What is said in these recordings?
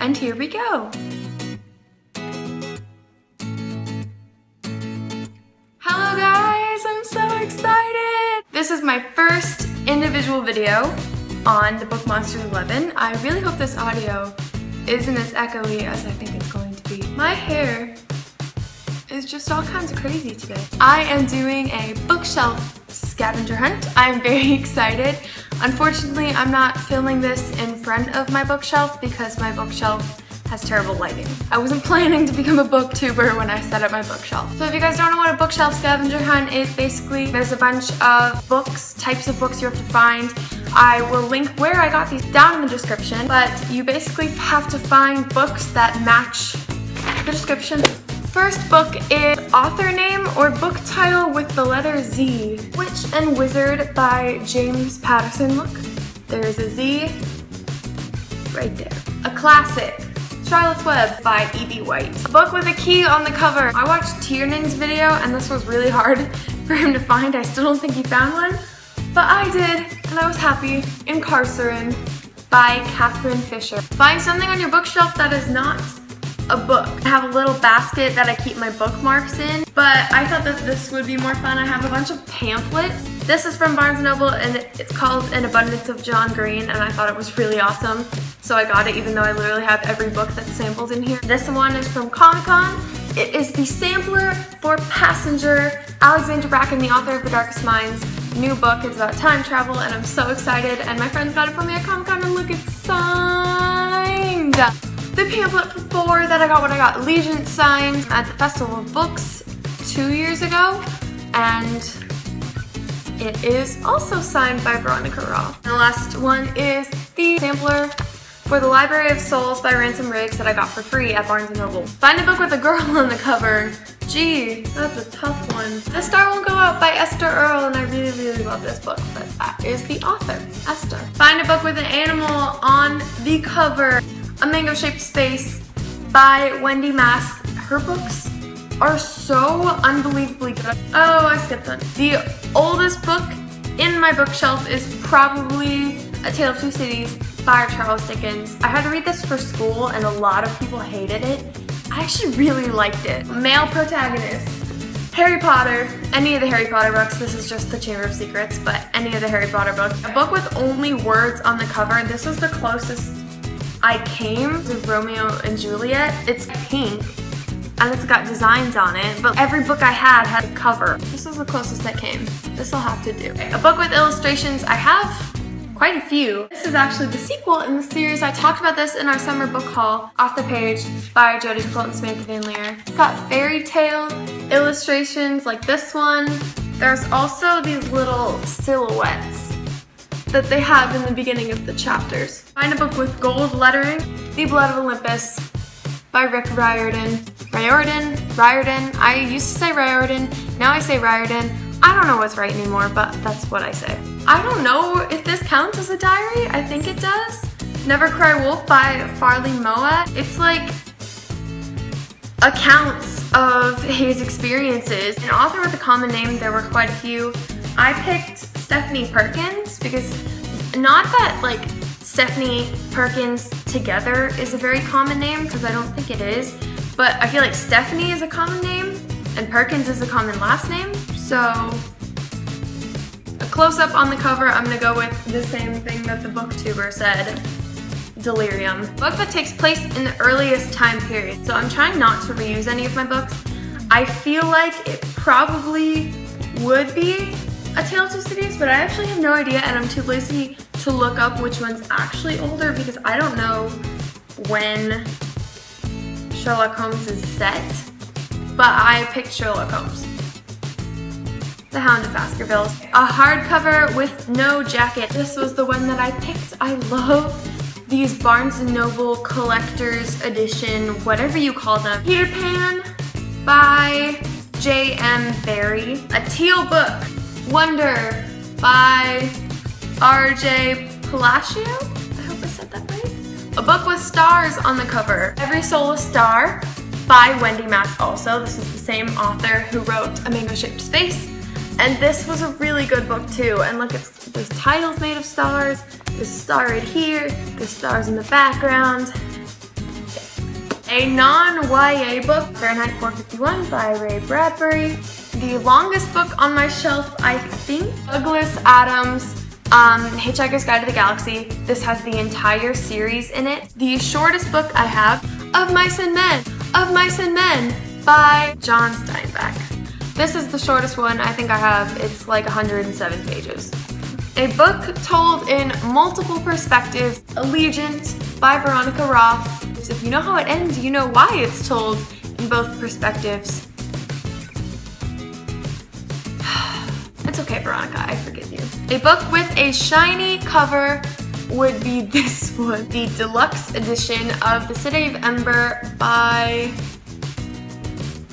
And here we go! Hello guys, I'm so excited! This is my first individual video on the Book Monsters 11. I really hope this audio isn't as echoey as I think it's going to be. My hair is just all kinds of crazy today. I am doing a bookshelf scavenger hunt. I'm very excited. Unfortunately, I'm not filming this in front of my bookshelf because my bookshelf has terrible lighting. I wasn't planning to become a booktuber when I set up my bookshelf. So if you guys don't know what a bookshelf scavenger hunt is, basically there's a bunch of books, types of books you have to find. I will link where I got these down in the description, but you basically have to find books that match the description. First book is author name or book title with the letter Z. Witch and Wizard by James Patterson. Look, there's a Z right there. A classic. Charlotte's Web by E.B. White. A book with a key on the cover. I watched Tiernan's video and this was really hard for him to find. I still don't think he found one, but I did and I was happy. Incarceron by Catherine Fisher. Find something on your bookshelf that is not a book. I have a little basket that I keep my bookmarks in, but I thought that this would be more fun. I have a bunch of pamphlets. This is from Barnes & Noble and it's called An Abundance of John Green and I thought it was really awesome. So I got it even though I literally have every book that's sampled in here. This one is from Comic Con. It is the sampler for Passenger. Alexander Bracken, the author of The Darkest Minds, new book. It's about time travel and I'm so excited and my friends got it for me at Comic Con and look, it's signed. The pamphlet for four that I got when I got Legion signed at the Festival of Books 2 years ago and it is also signed by Veronica Roth. And the last one is the sampler for the Library of Souls by Ransom Riggs that I got for free at Barnes & Noble. Find a book with a girl on the cover. Gee, that's a tough one. The Star Won't Go Out by Esther Earl, and I really, really love this book, but that is the author, Esther. Find a book with an animal on the cover. A Mango-Shaped Space by Wendy Mass. Her books are so unbelievably good. Oh, I skipped one. The oldest book in my bookshelf is probably A Tale of Two Cities by Charles Dickens. I had to read this for school and a lot of people hated it. I actually really liked it. Male protagonist. Harry Potter, any of the Harry Potter books, this is just the Chamber of Secrets, but any of the Harry Potter books. A book with only words on the cover, this was the closest I came to Romeo and Juliet. It's pink and it's got designs on it, but every book I had a cover. This is the closest I came. This'll have to do. A book with illustrations, I have quite a few. This is actually the sequel in the series. I talked about this in our summer book haul, Off the Page by Jodi Lynn Anderson and Samantha Van Leer. It's got fairy tale illustrations like this one. There's also these little silhouettes that they have in the beginning of the chapters. Find a book with gold lettering. The Blood of Olympus by Rick Riordan. Riordan. I used to say Riordan, now I say Riordan. I don't know what's right anymore, but that's what I say. I don't know if this counts as a diary. I think it does. Never Cry Wolf by Farley Moa. It's like accounts of his experiences. An author with a common name, there were quite a few. I picked Stephanie Perkins because not that like Stephanie Perkins together is a very common name because I don't think it is, but I feel like Stephanie is a common name and Perkins is a common last name. So a close-up on the cover, I'm gonna go with the same thing that the booktuber said, delirium. Book that takes place in the earliest time period. So I'm trying not to reuse any of my books. I feel like it probably would be A Tale of Two Cities, but I actually have no idea and I'm too lazy to look up which one's actually older because I don't know when Sherlock Holmes is set, but I picked Sherlock Holmes. The Hound of Baskerville. A hardcover with no jacket. This was the one that I picked. I love these Barnes & Noble collector's edition, whatever you call them. Peter Pan by J.M. Barrie. A teal book. Wonder by R.J. Palacio. I hope I said that right. A book with stars on the cover. Every Soul a Star by Wendy Mass also. This is the same author who wrote A Mango-Shaped Space. And this was a really good book too. And look, it's there's titles made of stars. There's a star right here. There's stars in the background. a non-YA book, Fahrenheit 451 by Ray Bradbury. The longest book on my shelf, I think, Douglas Adams' Hitchhiker's Guide to the Galaxy. This has the entire series in it. The shortest book I have, Of Mice and Men by John Steinbeck. This is the shortest one I think I have. It's like 107 pages. A book told in multiple perspectives, Allegiant by Veronica Roth. So if you know how it ends, you know why it's told in both perspectives. It's okay, Veronica, I forgive you. A book with a shiny cover would be this one, the deluxe edition of The City of Ember by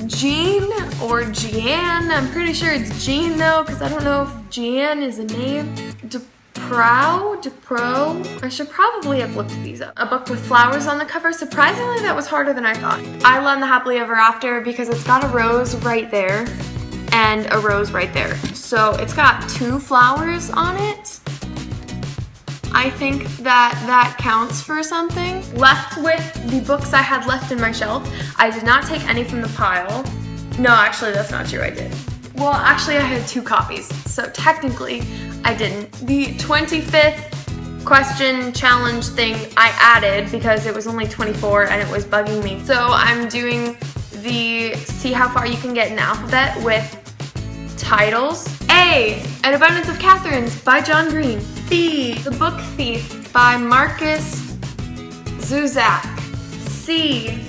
Jean or Jeanne. I'm pretty sure it's Jean though, because I don't know if Jeanne is a name. DePro? I should probably have looked these up. A book with flowers on the cover. Surprisingly, that was harder than I thought. I love the Happily Ever After because it's got a rose right there and a rose right there. So it's got two flowers on it. I think that counts for something. Left with the books I had left in my shelf. I did not take any from the pile. No, actually, that's not true, I did. Well, actually, I had two copies, so technically, I didn't. The 25th question challenge thing I added because it was only 24 and it was bugging me. So I'm doing the see how far you can get in alphabet with titles. A, An Abundance of Catherines by John Green. B, The Book Thief by Marcus Zuzak. C,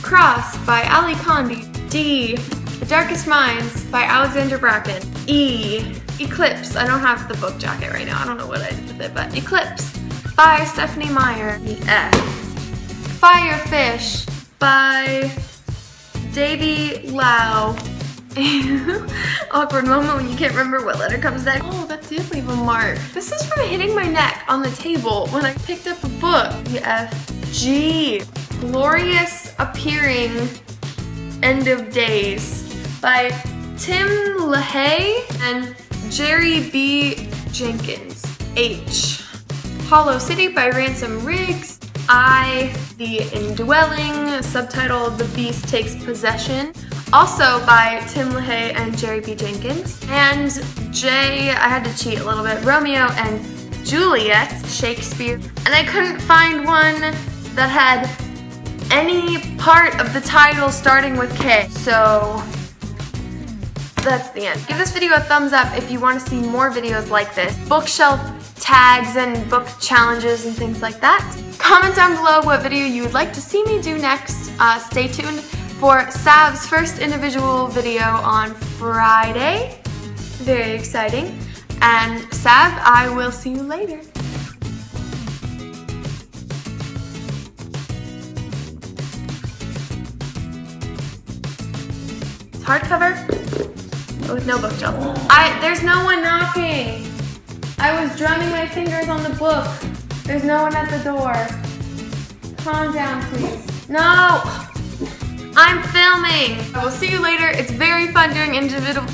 Cross by Ali Condi. D, The Darkest Minds by Alexander Bracken. E, Eclipse. I don't have the book jacket right now. I don't know what I did with it, but Eclipse by Stephanie Meyer. E, F, Firefish by Davy Lau. Awkward moment when you can't remember what letter comes next. Oh, that did leave a mark. This is from hitting my neck on the table when I picked up a book. E, F, G, Glorious Appearing End of Days by Tim LaHaye and Jerry B. Jenkins. H, Hollow City by Ransom Riggs. I, The Indwelling, subtitled The Beast Takes Possession, also by Tim LaHaye and Jerry B. Jenkins. And J, I had to cheat a little bit, Romeo and Juliet, Shakespeare. And I couldn't find one that had any part of the title starting with K. So that's the end. Give this video a thumbs up if you want to see more videos like this. Bookshelf tags and book challenges and things like that. Comment down below what video you would like to see me do next. Stay tuned for Sav's first individual video on Friday. Very exciting. And Sav, I will see you later. Hardcover with no book shelf. There's no one knocking. I was drumming my fingers on the book. There's no one at the door. Calm down, please. No! I'm filming. I will see you later. It's very fun doing individual.